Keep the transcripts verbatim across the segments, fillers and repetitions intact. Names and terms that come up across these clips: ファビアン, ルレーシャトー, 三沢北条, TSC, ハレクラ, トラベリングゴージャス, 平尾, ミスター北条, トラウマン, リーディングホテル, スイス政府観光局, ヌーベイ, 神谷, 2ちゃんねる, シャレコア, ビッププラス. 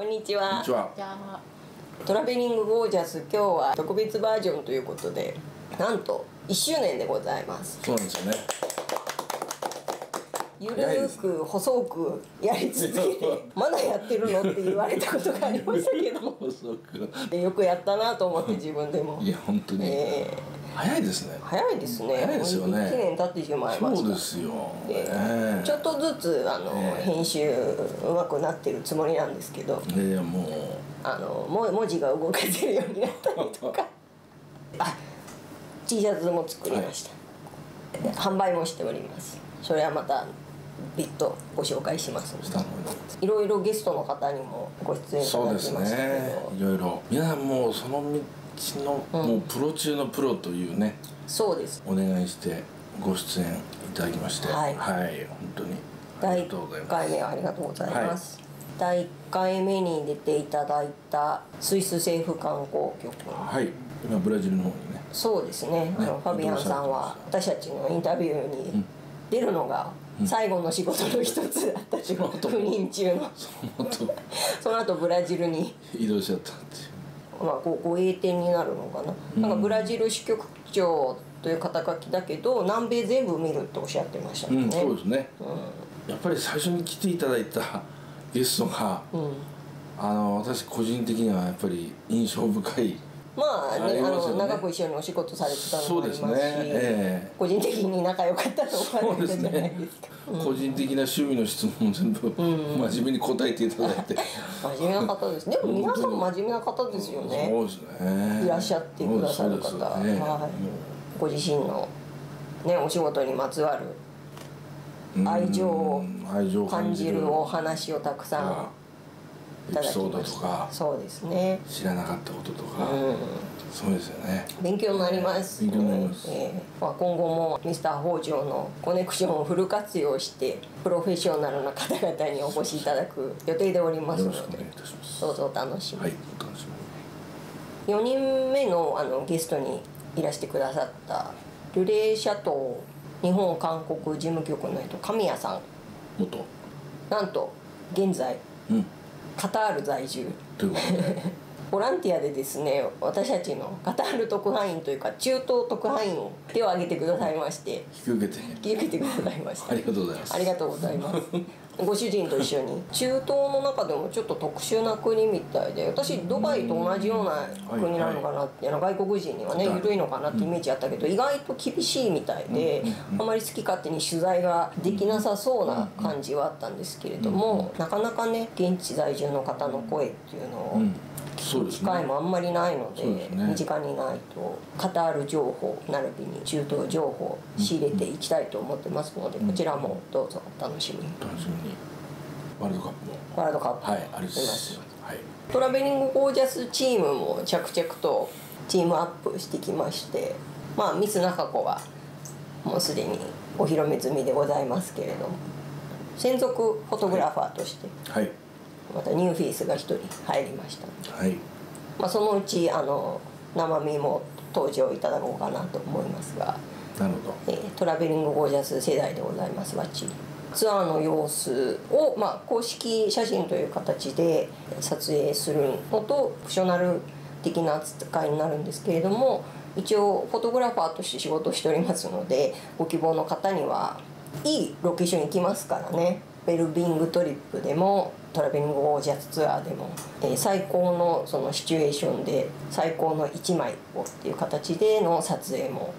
こんにちは。トラベリングゴージャス、今日は特別バージョンということで、なんといっしゅうねんでございます。そうなんですよね。ゆるく細くやり続けてまだやってるのって言われたことがありましたけど細くよくやったなと思って自分でもいや本当に、えー、早いですね早いですね早いですよねいちねん経ってしまいました。そうですよ、えー、ちょっとずつあの、えー、編集うまくなってるつもりなんですけど、えー、もうあの文字が動かせるようになったりとかあ T シャツも作りました、はい、販売もしております。それはまた別途ご紹介しますので、いろいろゲストの方にもご出演いただきましたけど、いろいろ皆さんもうその道の、うん、もうプロ中のプロというね、そうですお願いしてご出演いただきまして、はい、はい、本当にありがとうございます。だいいっかいめありがとうございます、はい、だいいっかいめに出ていただいたスイス政府観光局、はい今ブラジルの方にね、そうですね、ねあのファビアンさんは私たちのインタビューに出るのが、うん最後の仕事の一つだった自分赴任中のその後ブラジルに移動しちゃったっていう、まあご栄転になるのかな、うん、なんかブラジル支局長という肩書きだけど南米全部見るっておっしゃってましたね、うん、そうですね、うん、やっぱり最初に来ていただいたゲストが、うん、あの私個人的にはやっぱり印象深い、まあね、あの長く一緒にお仕事されてたのもありますし、えー、個人的に仲良かったと思われてたじゃないですか。個人的な趣味の質問を全部真面目に答えていただいて真面目な方ですね。でも皆さん真面目な方ですよね。そうですね。いらっしゃってくださる方、ご自身の、ね、お仕事にまつわる愛情を感じるお話をたくさんエピソードとか、そうですね、知らなかったこととか、そうですよね、勉強になりますね。今後もミスター北条のコネクションをフル活用してプロフェッショナルな方々にお越しいただく予定でおりますので、よろしくお願いいたします。どうぞお楽しみ、はい、お楽しみ。よにんめのあのゲストにいらしてくださったルレーシャトー日本韓国事務局の人神谷さん、元なんと現在、うんカタール在住ということでボランティアでですね、私たちのカタール特派員というか中東特派員を手を挙げてくださいまして、引き受けて引き受けてくださいましたありがとうございます。ありがとうございますご主人と一緒に中東の中でもちょっと特殊な国みたいで、私ドバイと同じような国なのかなって、外国人にはね緩いのかなってイメージあったけど、意外と厳しいみたいであまり好き勝手に取材ができなさそうな感じはあったんですけれども、なかなかね現地在住の方の声っていうのを聞く機会もあんまりないので、身近にないとカタール情報並びに中東情報仕入れていきたいと思ってますので、こちらもどうぞお楽しみに。楽しみにワールドカップもワールドカップはいありますよ。トラベリングゴージャスチームも着々とチームアップしてきまして、まあミス中子はもうすでにお披露目済みでございますけれども、専属フォトグラファーとしてはい、はいまたニューフェイスがひとり入りました、はいまあ、そのうちあの生身も登場いただこうかなと思いますが、なるほど、えー、トラベリングゴージャス世代でございます。バッチリツアーの様子を、まあ、公式写真という形で撮影するのとプロフェッショナル的な扱いになるんですけれども、一応フォトグラファーとして仕事をしておりますので、ご希望の方にはいいロケーションに行きますからね。ウェルビングトリップでもトラベリングゴージャスツアーでも、えー、最高のそのシチュエーションで最高のいちまいをっていう形での撮影も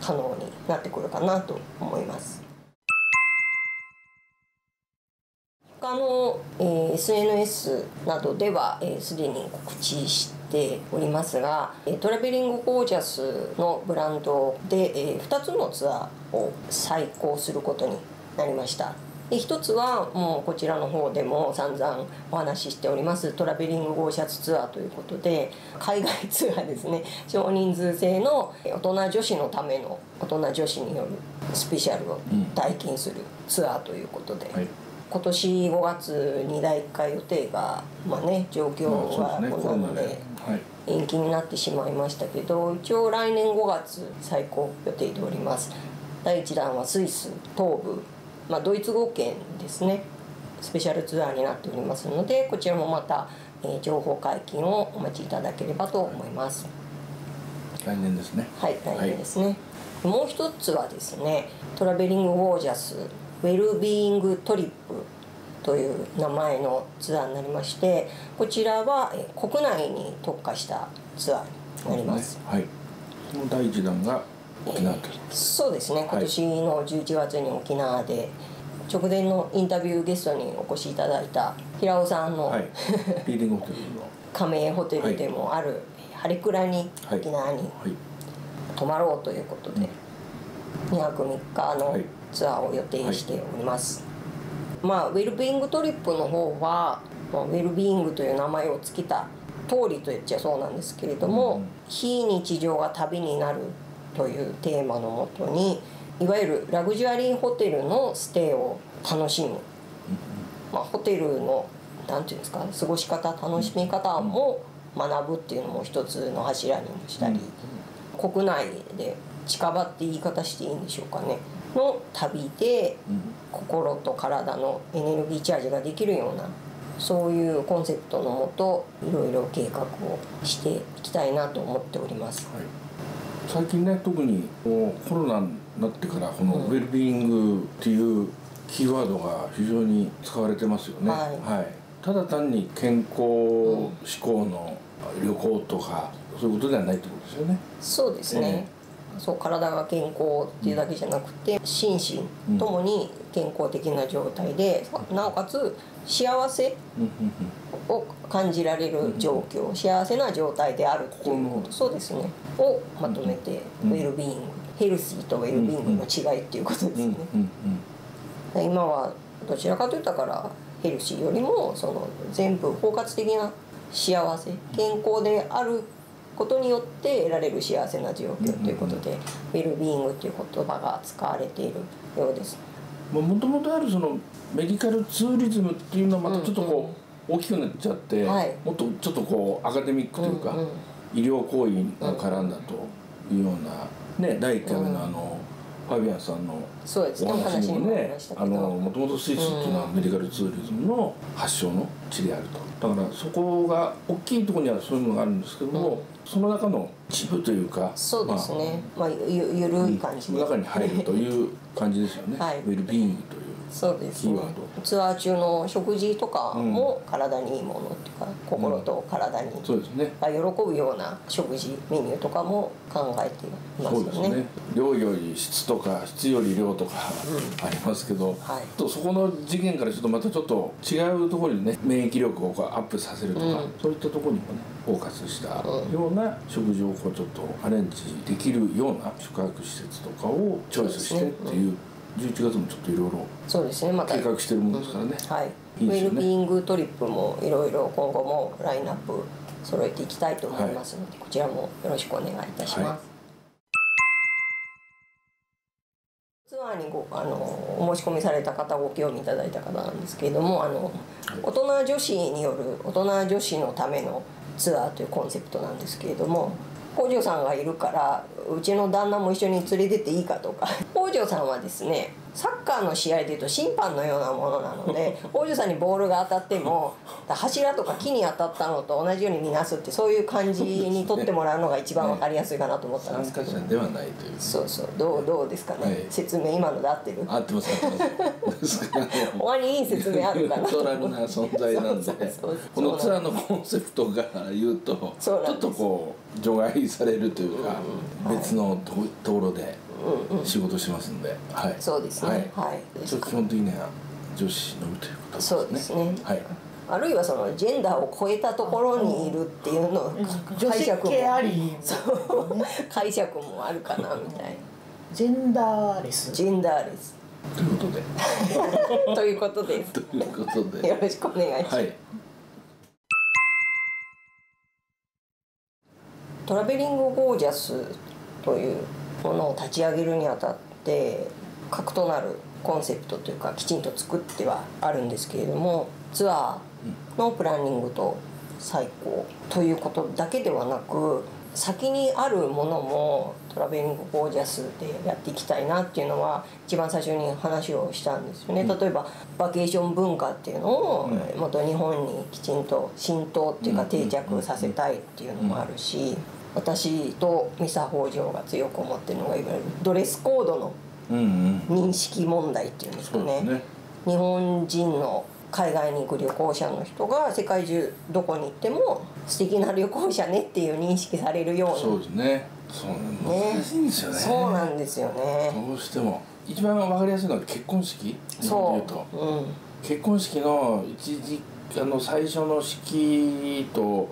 可能になってくるかなと思います。他の、えー、エスエヌエス などではすで、えー、に告知しておりますが、トラベリングゴージャスのブランドで、えー、ふたつのツアーを再興することになりました。で一つはもうこちらの方でも散々お話ししておりますトラベリングゴージャスツアーということで、海外ツアーですね、少人数制の大人女子のための大人女子によるスペシャルを体験するツアーということで、うんはい、今年ごがつにだいいっかい予定がまあね状況がこんなので延期になってしまいましたけど、一応来年ごがつ再興予定でおります。だいいちだんはスイス東部まあ、ドイツ語圏ですね、スペシャルツアーになっておりますので、こちらもまた、えー、情報解禁をお待ちいただければと思います。来年ですね。はい、来年ですね。はい、もう一つはですね、トラベリングゴージャスウェルビーイングトリップという名前のツアーになりまして、こちらは国内に特化したツアーになります。はい、だいいちだんが沖縄という、えー、そうですね、今年のじゅういちがつに沖縄で直前のインタビューゲストにお越しいただいた平尾さんの、はい、リーディングホテルの加盟ホテルでもあるハレクラに、はい、沖縄に泊まろうということで、はい、にはくみっかのツアーを予定しております。はいはい、まあ、ウェルビーイングトリップの方は、まあ、ウェルビーイングという名前を付けた通りと言っちゃそうなんですけれども、うん、非日常が旅になるというテーマのもとに、いわゆるラグジュアリーホテルのステイを楽しむ、うん、まあ、ホテルのなんていうんですか、過ごし方、楽しみ方も学ぶっていうのも一つの柱にしたり、うん、国内で近場って言い方していいんでしょうかねの旅で、うん、心と体のエネルギーチャージができるような、そういうコンセプトのもといろいろ計画をしていきたいなと思っております。はい、最近ね、特にコロナになってからこのウェルビーイングっていうキーワードが非常に使われてますよね。はいはい、ただ単に健康志向の旅行とか、うん、そういうことではないってことですよね。そうですね。えー、そう、体が健康っていうだけじゃなくて、うん、心身ともに健康的な状態で、うん、なおかつ幸せを感じられる状況、幸せな状態であるということ、そうですね、をまとめてウェルビーイング、ヘルシーとウェルビーイングの違いっていうことですね。今はどちらかといったからヘルシーよりも、その全部包括的な幸せ、健康であることによって得られる幸せな状況ということで、ウェルビーイングという言葉が使われているようです。もともとあるそのメディカルツーリズムっていうのはまたちょっとこう大きくなっちゃって、うんうん、はい、もっとちょっとこうアカデミックというか、うん、うん、医療行為が絡んだというようなね、だいいっかいめのあのファビアンさんのお話もね、もともとスイスっていうのはメディカルツーリズムの発祥の地であると。だからそこが大きいところにはそういうのがあるんですけども、うん、その中の一部というか、そうですね、まあ、まあ、ゆ緩い感じの中に入るという感じですよね。はい、ウェルビーイングというそうですね。ツアー中の食事とかも体にいいものというか、うん、心と体に、そうですね、喜ぶような食事メニューとかも考えていますよね。そうですね、量より質とか質より量とかありますけど、うん、はい、とそこの次元からちょっとまたちょっと違うところにね、免疫力をアップさせるとか、うん、そういったところにもね包括したような食事をこうちょっとアレンジできるような宿泊施設とかをチョイスしてっていう。じゅういちがつもちょっといろいろ計画してるものですからね。はい、ウェルビーイングトリップもいろいろ今後もラインナップ揃えていきたいと思いますので、はい、こちらもよろしくお願いいたします。はい、ツアーにごあのお申し込みされた方、ご興味いただいた方なんですけれども、あの、はい、大人女子による大人女子のためのツアーというコンセプトなんですけれども、北条さんがいるからうちの旦那も一緒に連れてっていいかとか、北条さんはですね、サッカーの試合でいうと審判のようなものなので、北条さんにボールが当たっても柱とか木に当たったのと同じように見なすって、そういう感じに取ってもらうのが一番わかりやすいかなと思ったんですけど、参加者ではないという、そうそう、どうどうですかね、はい、説明今ので合ってる？合ってます合ってますお前にいい説明あるかなと。トラブルな存在なんで、このツアーのコンセプトから言うとちょっとこう除外されるというか、別のところで仕事してますんで、はい、そうですね、はい、基本的には女子のみということですね。そうですね、はい、あるいはそのジェンダーを超えたところにいるっていうのを解釈もあり、そう解釈もあるかなみたいな。ジェンダーレス、ジェンダーレスということでということですということでよろしくお願いします。はい、トラベリングゴージャスというものを立ち上げるにあたって核となるコンセプトというか、きちんと作ってはあるんですけれども、ツアーのプランニングと再考ということだけではなく、先にあるものもトラベリングゴージャスでやっていきたいなっていうのは一番最初に話をしたんですよね、うん、例えばバケーション文化っていうのをもっと日本にきちんと浸透っていうか定着させたいっていうのもあるし、私と三沢北条が強く思ってるのがいわゆるドレスコードの認識問題っていうんですかね、うんうん、日本人の海外に行く旅行者の人が世界中どこに行っても素敵な旅行者ねっていう認識されるように。そうですね。そう難しいんですよね。そうなんですよね。どうしても一番わかりやすいのは結婚式。そう。うん、結婚式の一時あの最初の式と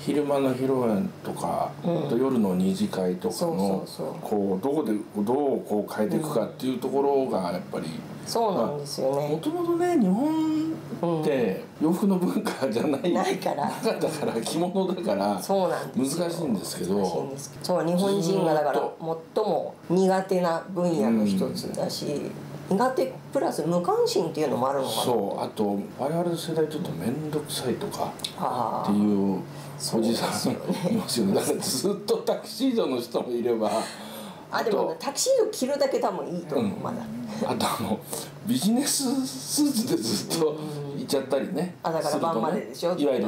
昼間の披露宴とか、うん、あと夜の二次会とかのこうどこでどうこう変えていくかっていうところがやっぱり。そうなんですよね。もともとね日本って洋服の文化じゃない、うん、ないからなかったから着物だから難しいんですけど、そう日本人がだから最も苦手な分野の一つだし、うん、苦手プラス無関心っていうのもあるのかな。そうあと我々の世代ちょっと面倒くさいとかっていうおじさんいますよね。だからずっとタキシードの人もいれば。あでもタキシード着るだけ多分いいと思う、うん、まだあとあのビジネススーツでずっといっちゃったりね、うん、あだから晩まででしょ、ね、いわゆる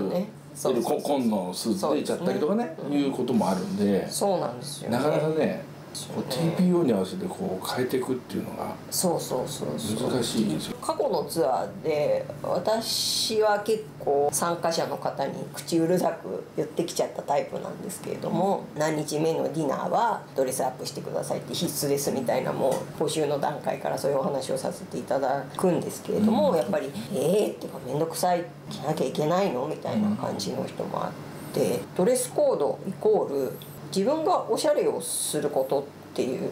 紺のスーツでいっちゃったりとかね、うん、いうこともあるんで、そうなんですよ、ね、なかなかね ティーピーオー に合わせてこう変えていくっていうのがそうそうそう難しいんですよ。過去のツアーで私は結構参加者の方に口うるさく言ってきちゃったタイプなんですけれども、何日目のディナーはドレスアップしてくださいって必須ですみたいな、もう募集の段階からそういうお話をさせていただくんですけれども、やっぱり「えー」ってか「面倒くさい着なきゃいけないの?」みたいな感じの人もあって、ドレスコードイコール自分がおしゃれをすることっていう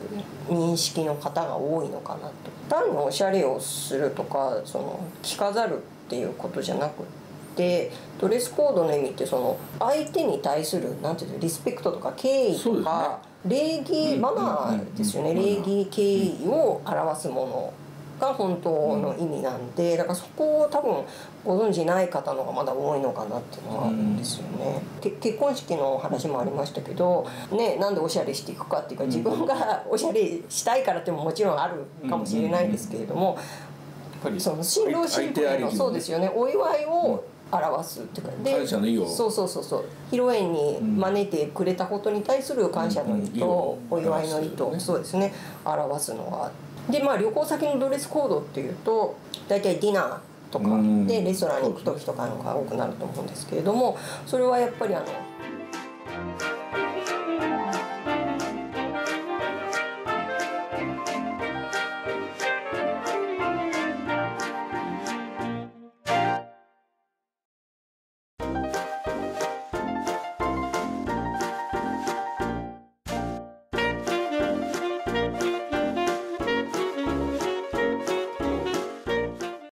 認識の方が多いのかなと。単におしゃれをするとかその着飾るっていうことじゃなくて、ドレスコードの意味ってその相手に対するなんていうのリスペクトとか敬意とか、礼儀、マナーですよね。礼儀敬意を表すものが本当の意味なんで、だからそこを多分ご存じない方の方がまだ多いのかなっていうのはあるんですよね。うん、結婚式の話もありましたけど、ね、なんでおしゃれしていくかっていうか、自分がおしゃれしたいからってももちろんあるかもしれないですけれども、その新郎新婦へのそうですよね、お祝いを表すっていうか、で、感謝の意を、そうそうそうそう、披露宴に招いてくれたことに対する感謝の意とお祝いの意と、そうですね、表すのがあって。でまあ、旅行先のドレスコードっていうと大体ディナーとかでレストランに行く時とかのが多くなると思うんですけれども、それはやっぱりあの